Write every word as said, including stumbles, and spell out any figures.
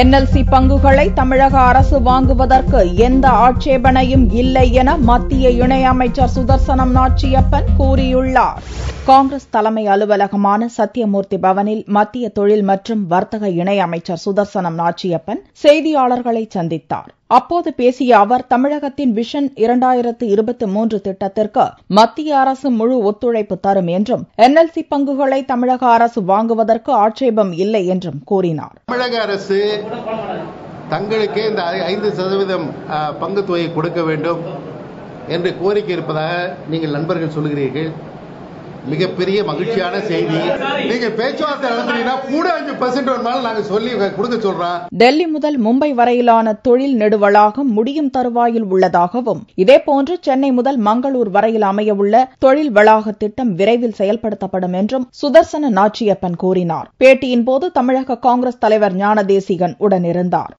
N L C பங்குகளை தமிழக அரசு வாங்குவதற்கு எந்த ஆட்சேபனையும் இல்லை என மத்திய இணை அமைச்சர் சுதர்சனம் நாச்சியப்பன் கூறியுள்ளார். காங்கிரஸ் தலைமை அலுவலகமான சத்தியமூர்த்தி பவனில் மத்திய தொழில் மற்றும் வர்த்தக இணை அமைச்சர் சுதர்சனம் நாச்சியப்பன் செய்தியாளர்களை சந்தித்தார். அப்போது பேசிய அவர், தமிழகத்தின் விஷன் இரண்டாயிரத்து இருபத்தி மூன்று திட்டத்திற்கு மத்திய அரசு முழு ஒத்துழைப்பு தரும் என்றும் N L C பங்குகளை தமிழக அரசு வாங்குவதற்கு ஆட்சேபம் இல்லை என்றும் கூறினார். தமிழக அரசு தங்களுக்கே இந்த ஐந்து சதவீதம் பங்கு தொகையை கொடுக்க வேண்டும் என்று கோரிக்கை இருப்பதாக நீங்கள் நண்பர்கள் சொல்கிறீர்கள். மிகப்பெரிய மகிழ்ச்சியான செய்தி. நீங்க பேச்சுவார்த்தை நடந்தீங்கன்னா கூட அஞ்சு பர்சன்ட் ஒரு மேல நாங்க சொல்லி கொடுக்க சொல்றோம். டெல்லி முதல் மும்பை வரையிலான தொழில் நெடுவளாகம் முடியும் தருவாயில் உள்ளதாகவும், இதேபோன்று சென்னை முதல் மங்களூர் வரையில் அமைய உள்ள தொழில் வளாக திட்டம் விரைவில் செயல்படுத்தப்படும் என்றும் சுதர்சன நாச்சியப்பன் கூறினார். பேட்டியின் போது தமிழக காங்கிரஸ் தலைவர் ஞானதேசிகன் உடனிருந்தார்.